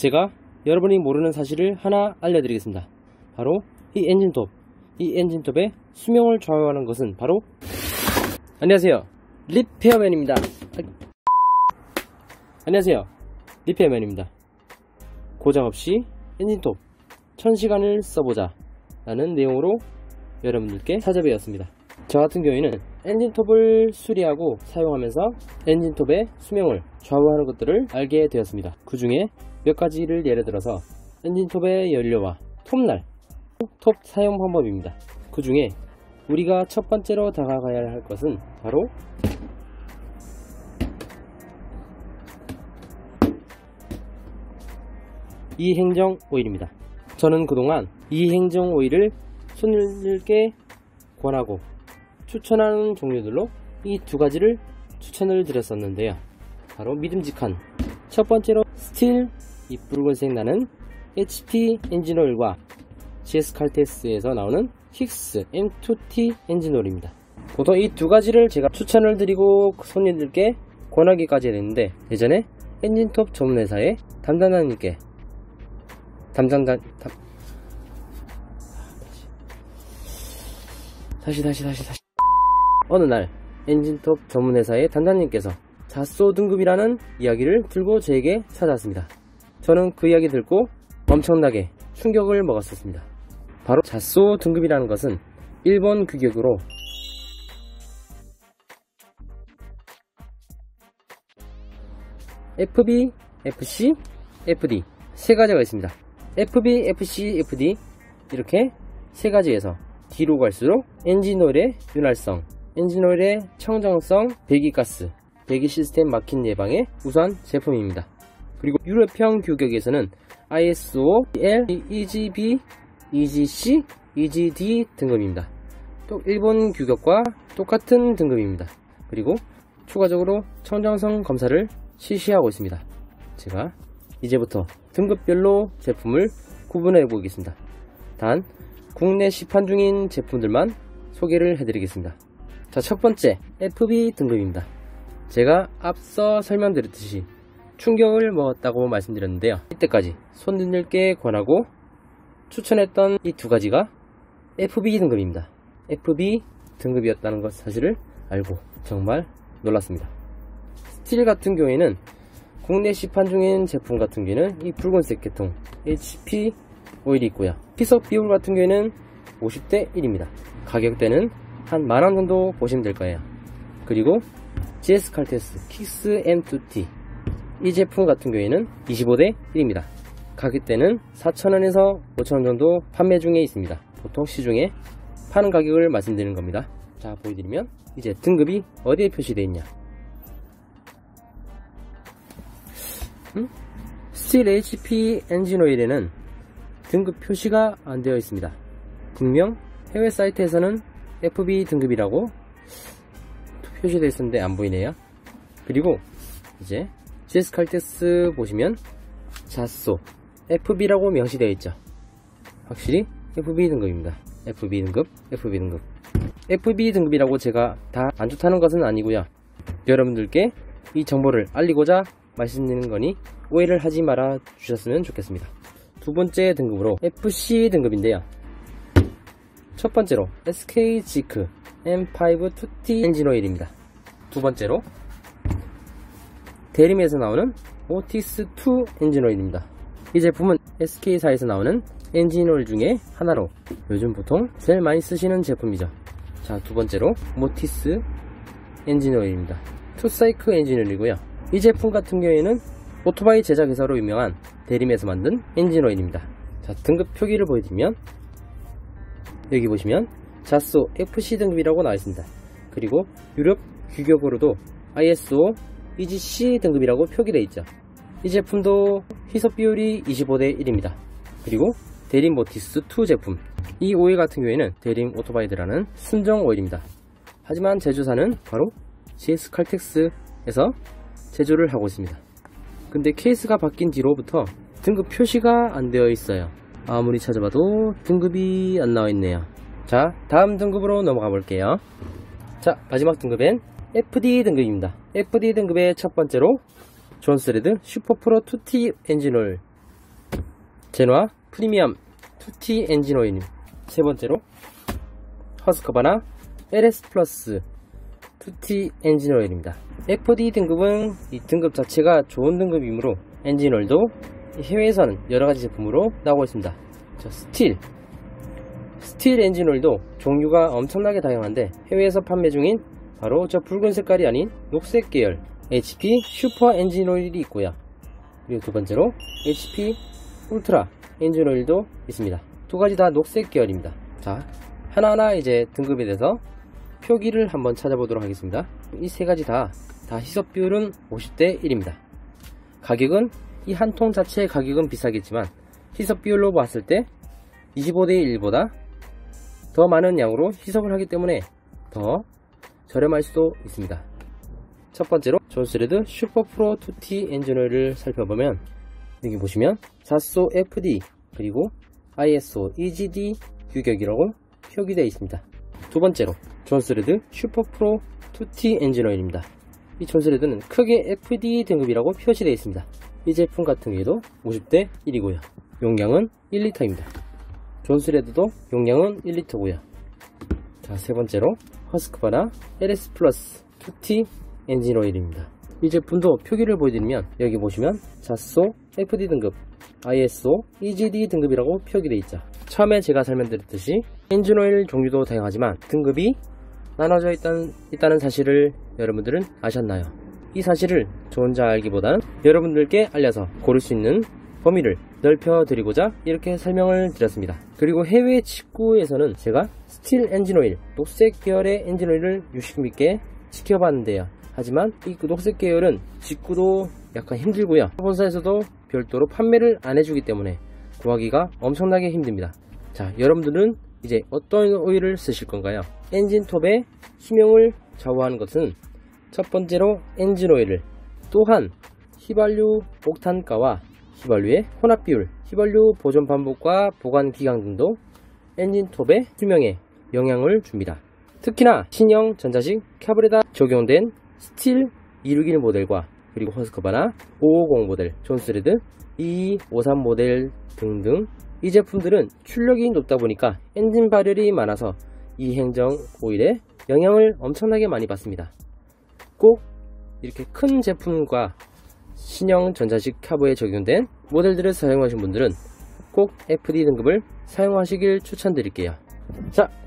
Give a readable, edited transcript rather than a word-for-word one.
제가 여러분이 모르는 사실을 하나 알려드리겠습니다. 바로 이 엔진톱의 수명을 좌우하는 것은 바로 안녕하세요, 리페어맨입니다. 고장 없이 엔진톱 1000시간을 써보자 라는 내용으로 여러분들께 사자비였습니다. 저 같은 경우에는 엔진톱을 수리하고 사용하면서 엔진톱의 수명을 좌우하는 것들을 알게 되었습니다. 그 중에 몇 가지를 예를 들어서 엔진톱의 연료와 톱날, 톱 사용 방법입니다. 그 중에 우리가 첫 번째로 다가가야 할 것은 바로 이행정 오일입니다. 저는 그동안 이행정 오일을 손님들께 권하고 추천하는 종류들로 이 두 가지를 추천을 드렸었는데요. 바로 믿음직한 첫 번째로 스틸 이 붉은색 나는 HP 엔진오일과 GS 칼텍스에서 나오는 퀵스 M2T 엔진오일입니다. 보통 이 두 가지를 제가 추천을 드리고 손님들께 권하기까지 했는데, 예전에 엔진톱 전문회사의 담당자님께 어느 날 엔진톱 전문회사의 담당님께서 자소 등급이라는 이야기를 들고 제게 찾아왔습니다. 저는 그 이야기 듣고 엄청나게 충격을 먹었었습니다. 바로 자소 등급이라는 것은 일본 규격으로 FB, FC, FD 세 가지가 있습니다. FB, FC, FD 이렇게 세 가지에서 뒤로 갈수록 엔진오일의 윤활성, 엔진오일의 청정성, 배기가스, 배기 시스템 막힌 예방에 우수한 제품입니다. 그리고 유럽형 규격에서는 ISO-L-EGD, EGC, EGD 등급입니다. 또 일본 규격과 똑같은 등급입니다. 그리고 추가적으로 청정성 검사를 실시하고 있습니다. 제가 이제부터 등급별로 제품을 구분해 보겠습니다. 단 국내 시판 중인 제품들만 소개를 해드리겠습니다. 자, 첫번째 FB 등급입니다. 제가 앞서 설명드렸듯이 충격을 먹었다고 말씀드렸는데요, 이때까지 손님들께 권하고 추천했던 이 두 가지가 FB 등급입니다. FB 등급이었다는 것 사실을 알고 정말 놀랐습니다. 스틸 같은 경우에는 국내 시판 중인 제품 같은 경우에는 이 붉은색 계통 HP 오일이 있고요. 희석 비율 같은 경우에는 50대 1입니다. 가격대는 한 만원 정도 보시면 될 거예요. 그리고 GS 칼텍스 퀵스 M2T 이 제품 같은 경우에는 25대 1입니다. 가격대는 4,000원에서 5,000원 정도 판매 중에 있습니다. 보통 시중에 파는 가격을 말씀드리는 겁니다. 자, 보여드리면 이제 등급이 어디에 표시되어 있냐? 스틸 HP 엔진오일에는 등급 표시가 안 되어 있습니다. 분명 해외 사이트에서는 FB 등급이라고 표시되어 있었는데 안 보이네요. 그리고 이제 GS 칼텍스 보시면 자소 FB라고 명시되어 있죠. 확실히 FB 등급입니다. FB 등급이라고 제가 다 안 좋다는 것은 아니고요, 여러분들께 이 정보를 알리고자 말씀드리는 거니 오해를 하지 말아 주셨으면 좋겠습니다. 두 번째 등급으로 FC 등급인데요, 첫 번째로 SK 지크 M5 2T 엔진오일입니다. 두 번째로 대림에서 나오는 모티스 2 엔진오일입니다. 이 제품은 SK사에서 나오는 엔진오일 중에 하나로 요즘 보통 제일 많이 쓰시는 제품이죠. 자, 두 번째로 모티스 엔진오일입니다. 투사이크 엔진오일이고요. 이 제품 같은 경우에는 오토바이 제작회사로 유명한 대림에서 만든 엔진오일입니다. 자, 등급 표기를 보여드리면 여기 보시면 자소 FC 등급이라고 나와있습니다. 그리고 유럽 규격으로도 ISO EGC 등급이라고 표기되어 있죠. 이 제품도 희석 비율이 25대 1입니다. 그리고 대림 모티스2 제품 이 오일 같은 경우에는 대림 오토바이드라는 순정 오일입니다. 하지만 제조사는 바로 GS 칼텍스에서 제조를 하고 있습니다. 근데 케이스가 바뀐 뒤로부터 등급 표시가 안 되어 있어요. 아무리 찾아봐도 등급이 안 나와 있네요. 자, 다음 등급으로 넘어가 볼게요. 자, 마지막 등급엔 FD 등급입니다. FD 등급의 첫 번째로 존스레드 슈퍼프로 2T 엔진오일 제노아 프리미엄 2T 엔진 오일. 세 번째로 허스크바나 LS 플러스 2T 엔진 오일입니다. FD 등급은 이 등급 자체가 좋은 등급이므로 엔진 오일도 해외에서는 여러가지 제품으로 나오고 있습니다. 스틸 엔진 오일도 종류가 엄청나게 다양한데 해외에서 판매 중인 바로 저 붉은 색깔이 아닌 녹색 계열 HP 슈퍼 엔진 오일이 있고요. 그리고 두 번째로 HP 울트라 엔진 오일도 있습니다. 두 가지 다 녹색 계열입니다. 자, 하나하나 이제 등급에 대해서 표기를 한번 찾아보도록 하겠습니다. 이 세 가지 다 희석 비율은 50대 1입니다. 가격은 이 한 통 자체의 가격은 비싸겠지만 희석 비율로 봤을 때 25대 1보다 더 많은 양으로 희석을 하기 때문에 더 저렴할 수도 있습니다. 첫 번째로 존스레드 슈퍼 프로 2T 엔진 오일을 살펴보면 여기 보시면 JASO FD 그리고 ISO-EGD 규격이라고 표기되어 있습니다. 두 번째로 존스레드 슈퍼 프로 2T 엔진 오일입니다. 이 존스레드는 크게 FD 등급이라고 표시되어 있습니다. 이 제품 같은 경우에도 50대 1이고요. 용량은 1리터입니다. 존스레드도 용량은 1리터고요. 자, 세 번째로 허스크바나 LS 플러스 2T 엔진 오일입니다. 이 제품도 표기를 보여드리면 여기 보시면 JASO FD 등급, ISO, EGD 등급이라고 표기되어 있죠. 처음에 제가 설명드렸듯이 엔진 오일 종류도 다양하지만 등급이 나눠져 있다는 사실을 여러분들은 아셨나요? 이 사실을 저 혼자 알기보다는 여러분들께 알려서 고를 수 있는 범위를 넓혀드리고자 이렇게 설명을 드렸습니다. 그리고 해외 직구에서는 제가 스틸 엔진 오일, 녹색 계열의 엔진 오일을 유심 있게 지켜봤는데요. 하지만 이 녹색 계열은 직구도 약간 힘들고요. 본사에서도 별도로 판매를 안 해주기 때문에 구하기가 엄청나게 힘듭니다. 자, 여러분들은 이제 어떤 오일을 쓰실 건가요? 엔진톱의 수명을 좌우하는 것은 첫 번째로 엔진 오일을, 또한 휘발유 옥탄가와 휘발유의 혼합 비율, 휘발유 보존 반복과 보관 기간 등도 엔진톱의 수명에 영향을 줍니다. 특히나 신형 전자식 카브레다 적용된 스틸 261 모델과 그리고 허스크바나 550 모델, 존스레드 253 모델 등등 이 제품들은 출력이 높다 보니까 엔진 발열이 많아서 이 행정 오일에 영향을 엄청나게 많이 받습니다. 꼭 이렇게 큰 제품과 신형 전자식 카보에 적용된 모델들을 사용하신 분들은 꼭 FD 등급을 사용하시길 추천드릴게요. 자,